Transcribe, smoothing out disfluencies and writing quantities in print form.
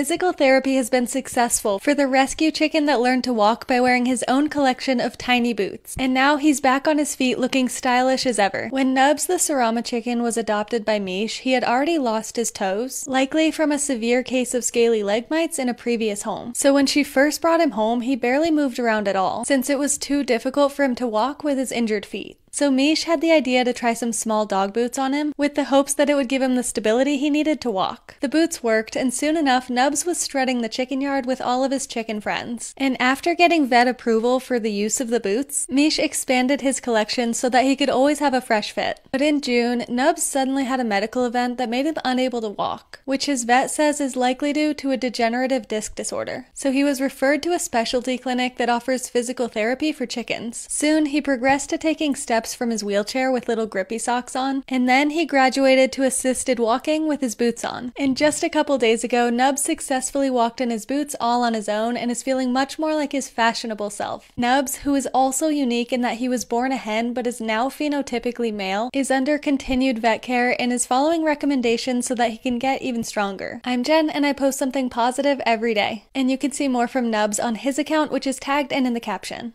Physical therapy has been successful for the rescue chicken that learned to walk by wearing his own collection of tiny boots, and now he's back on his feet looking stylish as ever. When Nubz the Sarama chicken was adopted by Mish, he had already lost his toes, likely from a severe case of scaly leg mites in a previous home. So when she first brought him home, he barely moved around at all, since it was too difficult for him to walk with his injured feet. So Mish had the idea to try some small dog boots on him, with the hopes that it would give him the stability he needed to walk. The boots worked, and soon enough Nubz was strutting the chicken yard with all of his chicken friends. And after getting vet approval for the use of the boots, Mish expanded his collection so that he could always have a fresh fit. But in June, Nubz suddenly had a medical event that made him unable to walk, which his vet says is likely due to a degenerative disc disorder. So he was referred to a specialty clinic that offers physical therapy for chickens. Soon he progressed to taking steps from his wheelchair with little grippy socks on, and then he graduated to assisted walking with his boots on. And just a couple days ago, Nubz successfully walked in his boots all on his own and is feeling much more like his fashionable self. Nubz, who is also unique in that he was born a hen but is now phenotypically male, is under continued vet care and is following recommendations so that he can get even stronger. I'm Jen, and I post something positive every day. And you can see more from Nubz on his account, which is tagged and in the caption.